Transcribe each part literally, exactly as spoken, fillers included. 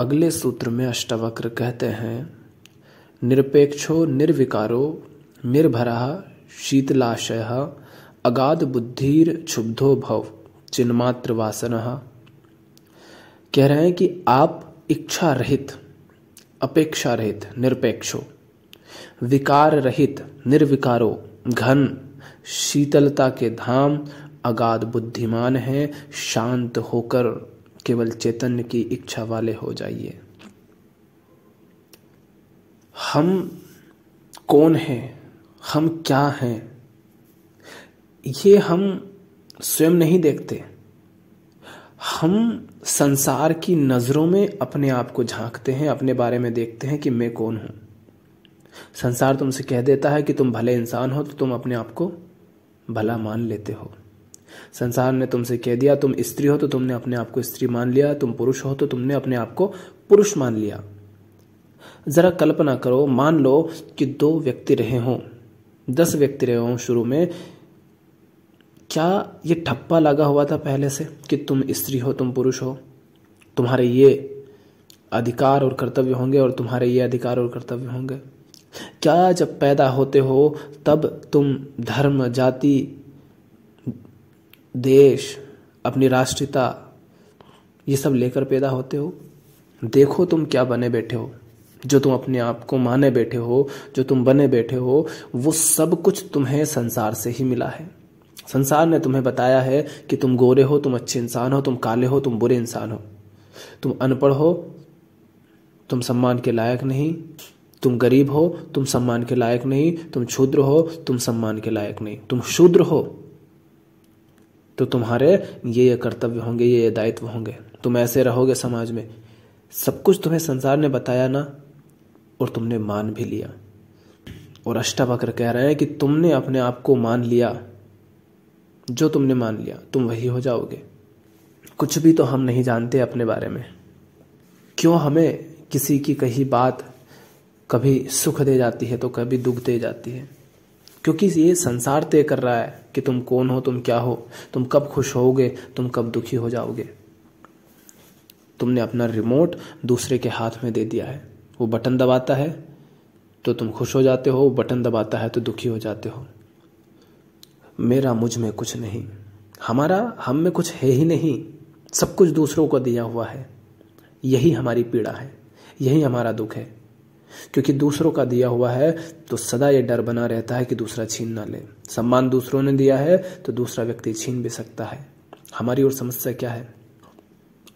अगले सूत्र में अष्टावक्र कहते हैं, निरपेक्षो निर्विकारो निर्भरः शीतलाशयः अगाध बुद्धिर क्षुब्धो भव चिन्मात्र वासनः। कह रहे हैं कि आप इच्छा रहित, अपेक्षा रहित, निरपेक्षो, विकार रहित, निर्विकारो, घन, शीतलता के धाम, अगाध बुद्धिमान हैं, शांत होकर केवल चैतन्य की इच्छा वाले हो जाइए। हम कौन हैं, हम क्या हैं, ये हम स्वयं नहीं देखते। हम संसार की नज़रों में अपने आप को झांकते हैं, अपने बारे में देखते हैं कि मैं कौन हूँ। संसार तुमसे कह देता है कि तुम भले इंसान हो, तो तुम अपने आप को भला मान लेते हो। संसार ने तुमसे कह दिया तुम स्त्री हो, तो तुमने अपने आप को स्त्री मान लिया। तुम पुरुष हो, तो तुमने अपने आप को पुरुष मान लिया। जरा कल्पना करो, मान लो कि दो व्यक्ति रहे हों, दस व्यक्ति रहे हों शुरू में, क्या ये ठप्पा लगा हुआ था पहले से कि तुम स्त्री हो, तुम पुरुष हो, तुम्हारे ये अधिकार और कर्तव्य होंगे और तुम्हारे ये अधिकार और कर्तव्य होंगे? क्या जब पैदा होते हो तब तुम धर्म, जाति, देश, अपनी राष्ट्रीयता, ये सब लेकर पैदा होते हो? देखो तुम क्या बने बैठे हो, जो तुम अपने आप को माने बैठे हो, जो तुम बने बैठे हो, वो सब कुछ तुम्हें संसार से ही मिला है। संसार ने तुम्हें बताया है कि तुम गोरे हो, तुम अच्छे इंसान हो, तुम काले हो, तुम बुरे इंसान हो, तुम अनपढ़ हो, तुम सम्मान के लायक नहीं, तुम गरीब हो, तुम सम्मान के लायक नहीं, तुम क्षूद्र हो, तुम सम्मान के लायक नहीं, तुम शूद्र हो, तो तुम्हारे ये ये कर्तव्य होंगे, ये ये दायित्व होंगे, तुम ऐसे रहोगे समाज में। सब कुछ तुम्हें संसार ने बताया ना, और तुमने मान भी लिया। और अष्टावक्र कह रहे हैं कि तुमने अपने आप को मान लिया, जो तुमने मान लिया तुम वही हो जाओगे। कुछ भी तो हम नहीं जानते अपने बारे में। क्यों हमें किसी की कही बात कभी सुख दे जाती है तो कभी दुख दे जाती है? क्योंकि ये संसार तय कर रहा है कि तुम कौन हो, तुम क्या हो, तुम कब खुश होगे, तुम कब दुखी हो जाओगे। तुमने अपना रिमोट दूसरे के हाथ में दे दिया है। वो बटन दबाता है तो तुम खुश हो जाते हो, बटन दबाता है तो दुखी हो जाते हो। मेरा, मुझ में कुछ नहीं, हमारा, हम में कुछ है ही नहीं, सब कुछ दूसरों को दिया हुआ है। यही हमारी पीड़ा है, यही हमारा दुख है। क्योंकि दूसरों का दिया हुआ है तो सदा ये डर बना रहता है कि दूसरा छीन ना ले। सम्मान दूसरों ने दिया है तो दूसरा व्यक्ति छीन भी सकता है। हमारी और समस्या क्या है?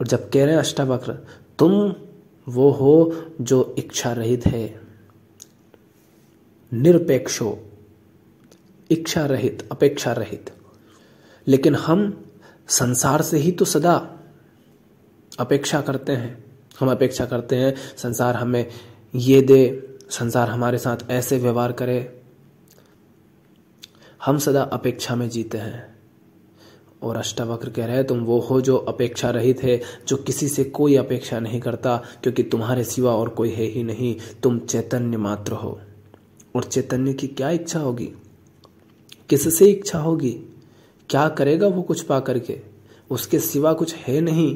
और जब कह रहे हैं अष्टावक्र, तुम वो हो जो इच्छा रहित है, निरपेक्ष हो, इच्छा रहित, अपेक्षा रहित। लेकिन हम संसार से ही तो सदा अपेक्षा करते हैं। हम अपेक्षा करते हैं संसार हमें ये दे, संसार हमारे साथ ऐसे व्यवहार करे। हम सदा अपेक्षा में जीते हैं। और अष्टावक्र कह रहे हैं तुम वो हो जो अपेक्षा रहित है, जो किसी से कोई अपेक्षा नहीं करता, क्योंकि तुम्हारे सिवा और कोई है ही नहीं। तुम चैतन्य मात्र हो। और चैतन्य की क्या इच्छा होगी, किससे इच्छा होगी, क्या करेगा वो कुछ पा करके? उसके सिवा कुछ है नहीं।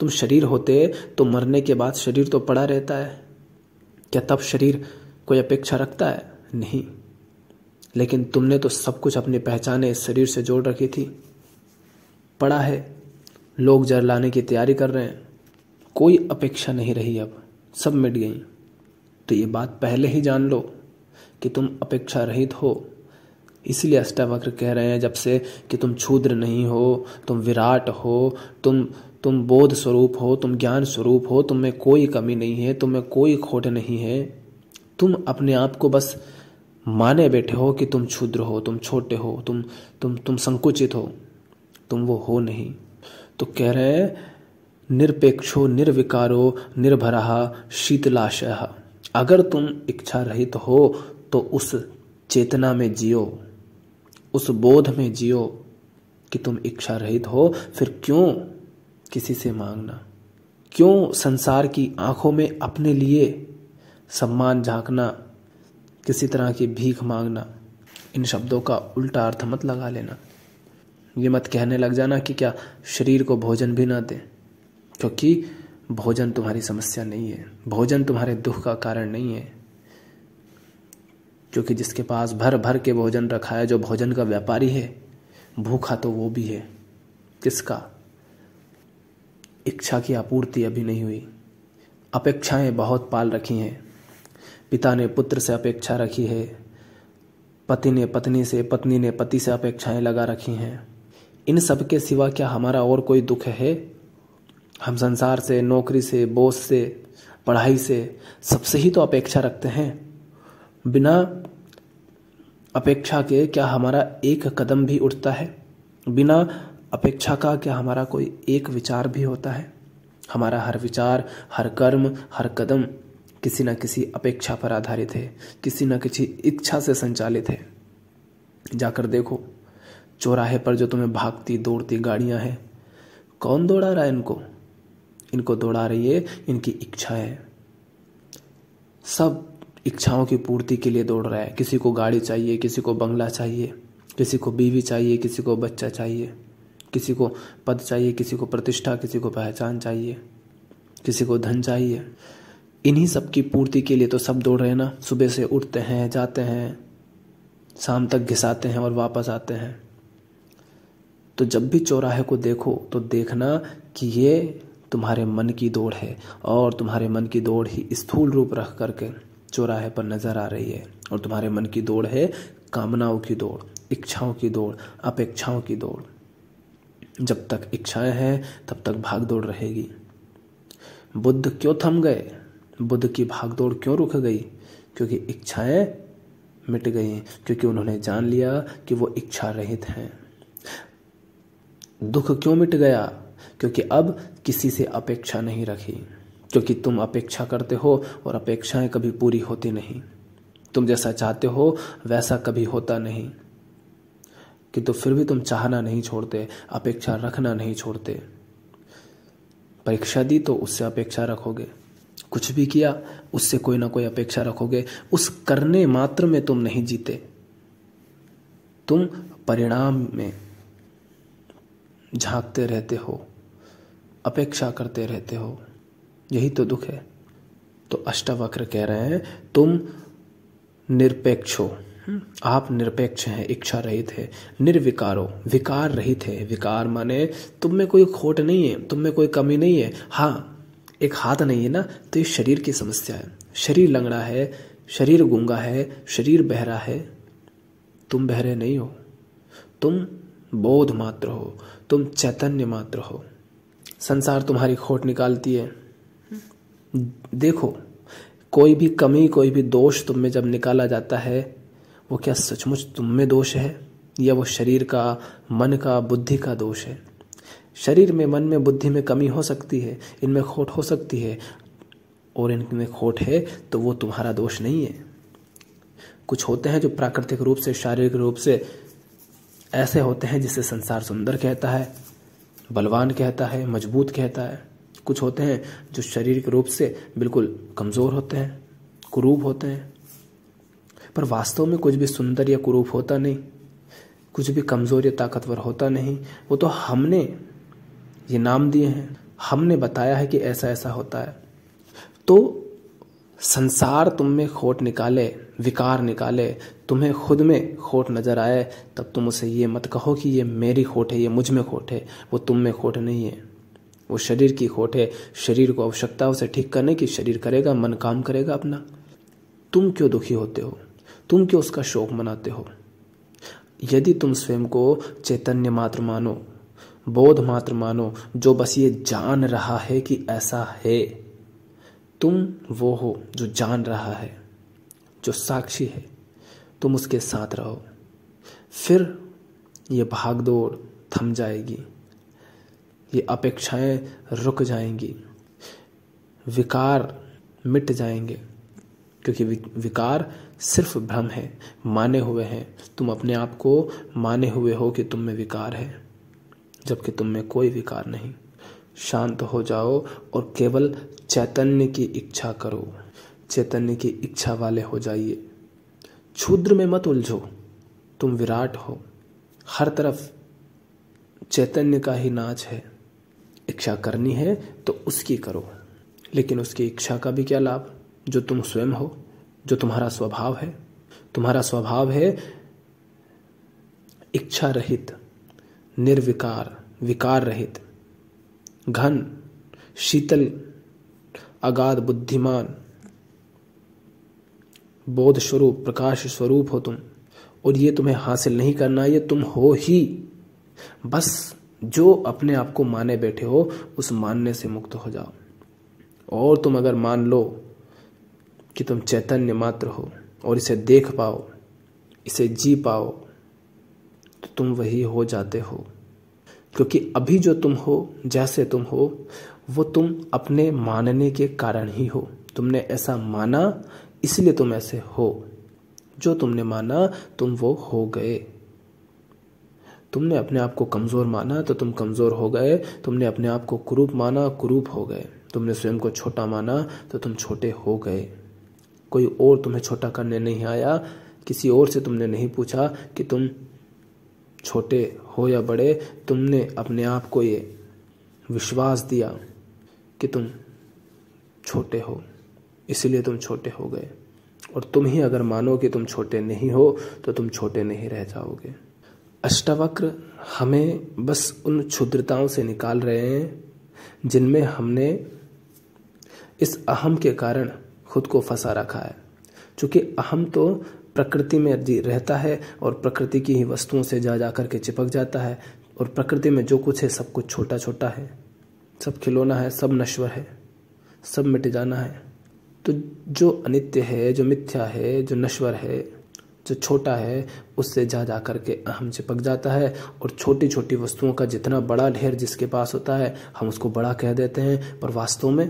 तुम शरीर होते तो मरने के बाद शरीर तो पड़ा रहता है, क्या तब शरीर कोई अपेक्षा रखता है? नहीं। लेकिन तुमने तो सब कुछ, अपनी पहचाने इस शरीर से जोड़ रखी थी, पड़ा है, लोग जलाने की तैयारी कर रहे हैं, कोई अपेक्षा नहीं रही, अब सब मिट गई। तो ये बात पहले ही जान लो कि तुम अपेक्षा रहित हो। इसलिए अष्टावक्र कह रहे हैं जब से कि तुम क्षूद्र नहीं हो, तुम विराट हो, तुम तुम बोध स्वरूप हो, तुम ज्ञान स्वरूप हो, तुम में कोई कमी नहीं है, तुम में कोई खोट नहीं है। तुम अपने आप को बस माने बैठे हो कि तुम क्षुद्र हो, तुम छोटे हो, तुम तुम तुम संकुचित हो, तुम वो हो नहीं। तो कह रहे हैं निरपेक्षो निर्विकारो निर्भरः शीतलाशयः। अगर तुम इच्छा रहित हो तो उस चेतना में जियो, उस बोध में जियो कि तुम इच्छा रहित हो। फिर क्यों किसी से मांगना, क्यों संसार की आंखों में अपने लिए सम्मान झांकना, किसी तरह की भीख मांगना? इन शब्दों का उल्टा अर्थ मत लगा लेना। ये मत कहने लग जाना कि क्या शरीर को भोजन भी ना दें, क्योंकि भोजन तुम्हारी समस्या नहीं है, भोजन तुम्हारे दुख का कारण नहीं है। क्योंकि जिसके पास भर भर के भोजन रखा है, जो भोजन का व्यापारी है, भूखा तो वो भी है किसका, इच्छा की आपूर्ति अभी नहीं हुई। अपेक्षाएं बहुत पाल रखी हैं, पिता ने पुत्र से अपेक्षा रखी है, पति ने पत्नी से, पत्नी ने पति से अपेक्षाएं लगा रखी हैं। इन सब के सिवा क्या हमारा और कोई दुख है? हम संसार से, नौकरी से, बॉस से, पढ़ाई से, सबसे ही तो अपेक्षा रखते हैं। बिना अपेक्षा के क्या हमारा एक कदम भी उठता है? बिना अपेक्षा का क्या हमारा कोई एक विचार भी होता है? हमारा हर विचार, हर कर्म, हर कदम किसी न किसी अपेक्षा पर आधारित है, किसी न किसी इच्छा से संचालित है। जाकर देखो चौराहे पर जो तुम्हें भागती दौड़ती गाड़ियां हैं, कौन दौड़ा रहा है इनको? इनको दौड़ा रही है इनकी इच्छाएं। सब इच्छाओं की पूर्ति के लिए दौड़ रहा है। किसी को गाड़ी चाहिए, किसी को बंगला चाहिए, किसी को बीवी चाहिए, किसी को बच्चा चाहिए, किसी को पद चाहिए, किसी को प्रतिष्ठा, किसी को पहचान चाहिए, किसी को धन चाहिए। इन्हीं सब की पूर्ति के लिए तो सब दौड़ रहे हैं ना। सुबह से उठते हैं, जाते हैं, शाम तक घिसाते हैं और वापस आते हैं। तो जब भी चौराहे को देखो तो देखना कि ये तुम्हारे मन की दौड़ है, और तुम्हारे मन की दौड़ ही स्थूल रूप रख करके चौराहे पर नजर आ रही है। और तुम्हारे मन की दौड़ है कामनाओं की दौड़, इच्छाओं की दौड़, अपेक्षाओं की दौड़। जब तक इच्छाएं हैं तब तक भाग दौड़ रहेगी। बुद्ध क्यों थम गए? बुद्ध की भाग दौड़ क्यों रुक गई? क्योंकि इच्छाएं मिट गई, क्योंकि उन्होंने जान लिया कि वो इच्छा रहित हैं। दुख क्यों मिट गया? क्योंकि अब किसी से अपेक्षा नहीं रखी। क्योंकि तुम अपेक्षा करते हो और अपेक्षाएं कभी पूरी होती नहीं। तुम जैसा चाहते हो वैसा कभी होता नहीं, कि तो फिर भी तुम चाहना नहीं छोड़ते, अपेक्षा रखना नहीं छोड़ते। परीक्षा दी तो उससे अपेक्षा रखोगे, कुछ भी किया उससे कोई ना कोई अपेक्षा रखोगे। उस करने मात्र में तुम नहीं जीते, तुम परिणाम में झांकते रहते हो, अपेक्षा करते रहते हो। यही तो दुख है। तो अष्टावक्र कह रहे हैं तुम निरपेक्ष हो, आप निरपेक्ष हैं, इच्छा रहित है, निर्विकारो, विकार रहित है। विकार माने तुम में कोई खोट नहीं है, तुम में कोई कमी नहीं है। हाँ, एक हाथ नहीं है ना, तो ये शरीर की समस्या है। शरीर लंगड़ा है, शरीर गूंगा है, शरीर बहरा है। तुम बहरे नहीं हो, तुम बोध मात्र हो, तुम चैतन्य मात्र हो। संसार तुम्हारी खोट निकालती है। देखो कोई भी कमी, कोई भी दोष तुम में जब निकाला जाता है, वो क्या सचमुच तुम में दोष है, या वो शरीर का, मन का, बुद्धि का दोष है? शरीर में, मन में, बुद्धि में कमी हो सकती है, इनमें खोट हो सकती है। और इनमें खोट है तो वो तुम्हारा दोष नहीं है। कुछ होते हैं जो प्राकृतिक रूप से, शारीरिक रूप से ऐसे होते हैं जिसे संसार सुंदर कहता है, बलवान कहता है, मजबूत कहता है। कुछ होते हैं जो शारीरिक रूप से बिल्कुल कमज़ोर होते हैं, कुरूप होते हैं। पर वास्तव में कुछ भी सुंदर या कुरूप होता नहीं, कुछ भी कमज़ोर या ताकतवर होता नहीं। वो तो हमने ये नाम दिए हैं, हमने बताया है कि ऐसा ऐसा होता है। तो संसार तुम में खोट निकाले, विकार निकाले, तुम्हें खुद में खोट नजर आए, तब तुम उसे ये मत कहो कि ये मेरी खोट है, ये मुझ में खोट है। वो तुम में खोट नहीं है, वो शरीर की खोट है। शरीर को आवश्यकता है उसे ठीक करने की, शरीर करेगा, मन काम करेगा अपना। तुम क्यों दुखी होते हो? तुम क्यों उसका शोक मनाते हो? यदि तुम स्वयं को चैतन्य मात्र मानो, बोध मात्र मानो, जो बस ये जान रहा है कि ऐसा है, तुम वो हो जो जान रहा है, जो साक्षी है, तुम उसके साथ रहो। फिर ये भागदौड़ थम जाएगी, ये अपेक्षाएं रुक जाएंगी, विकार मिट जाएंगे। क्योंकि विकार सिर्फ भ्रम है, माने हुए हैं। तुम अपने आप को माने हुए हो कि तुम में विकार है, जबकि तुम में कोई विकार नहीं। शांत हो जाओ और केवल चैतन्य की इच्छा करो, चैतन्य की इच्छा वाले हो जाइए। क्षुद्र में मत उलझो, तुम विराट हो। हर तरफ चैतन्य का ही नाच है। इच्छा करनी है तो उसकी करो। लेकिन उसकी इच्छा का भी क्या लाभ, जो तुम स्वयं हो, जो तुम्हारा स्वभाव है। तुम्हारा स्वभाव है इच्छा रहित, निर्विकार, विकार रहित, घन, शीतल, अगाध, बुद्धिमान, बोध स्वरूप, प्रकाश स्वरूप हो तुम। और ये तुम्हें हासिल नहीं करना, ये तुम हो ही। बस जो अपने आप को माने बैठे हो उस मानने से मुक्त हो जाओ। और तुम अगर मान लो कि तुम चैतन्य मात्र हो और इसे देख पाओ, इसे जी पाओ, तो तुम वही हो जाते हो। क्योंकि अभी जो तुम हो, जैसे तुम हो, वो तुम अपने मानने के कारण ही हो। तुमने ऐसा माना इसलिए तुम ऐसे हो। जो तुमने माना तुम वो हो गए। तुमने अपने आप को कमज़ोर माना तो तुम कमज़ोर हो गए। तुमने अपने आप को कुरूप माना, कुरूप हो गए। तुमने स्वयं को छोटा माना तो तुम छोटे हो गए। कोई और तुम्हें छोटा करने नहीं आया। किसी और से तुमने नहीं पूछा कि तुम छोटे हो या बड़े। तुमने अपने आप को ये विश्वास दिया कि तुम छोटे हो, इसलिए तुम छोटे हो गए। और तुम ही अगर मानो कि तुम छोटे नहीं हो तो तुम छोटे नहीं रह जाओगे। अष्टावक्र हमें बस उन क्षुद्रताओं से निकाल रहे हैं जिनमें हमने इस अहम के कारण खुद को फंसा रखा है। चूँकि अहम तो प्रकृति में रहता है और प्रकृति की ही वस्तुओं से जा जा करके चिपक जाता है। और प्रकृति में जो कुछ है सब कुछ छोटा छोटा है, सब खिलौना है, सब नश्वर है, सब मिट जाना है। तो जो अनित्य है, जो मिथ्या है, जो नश्वर है, जो छोटा है, उससे जा जा करके अहम चिपक जाता है। और छोटी छोटी वस्तुओं का जितना बड़ा ढेर जिसके पास होता है हम उसको बड़ा कह देते हैं, पर वास्तव में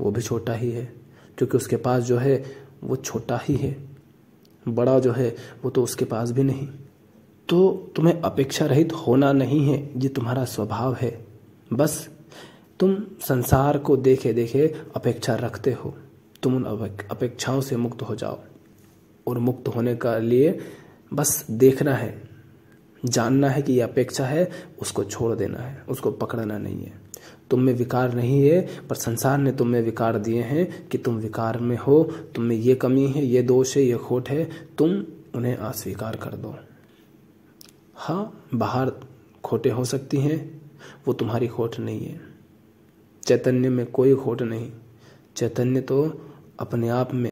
वो भी छोटा ही है। क्योंकि उसके पास जो है वो छोटा ही है, बड़ा जो है वो तो उसके पास भी नहीं। तो तुम्हें अपेक्षा रहित होना नहीं है, ये तुम्हारा स्वभाव है। बस तुम संसार को देखे देखे अपेक्षा रखते हो। तुम उन अपेक्षाओं से मुक्त हो जाओ। और मुक्त होने के लिए बस देखना है, जानना है कि ये अपेक्षा है, उसको छोड़ देना है, उसको पकड़ना नहीं है। तुम में विकार नहीं है, पर संसार ने तुम में विकार दिए हैं कि तुम विकार में हो, तुम में ये कमी है, ये दोष है, ये खोट है। तुम उन्हें अस्वीकार कर दो। हाँ, बाहर खोटे हो सकती हैं, वो तुम्हारी खोट नहीं है। चैतन्य में कोई खोट नहीं। चैतन्य तो अपने आप में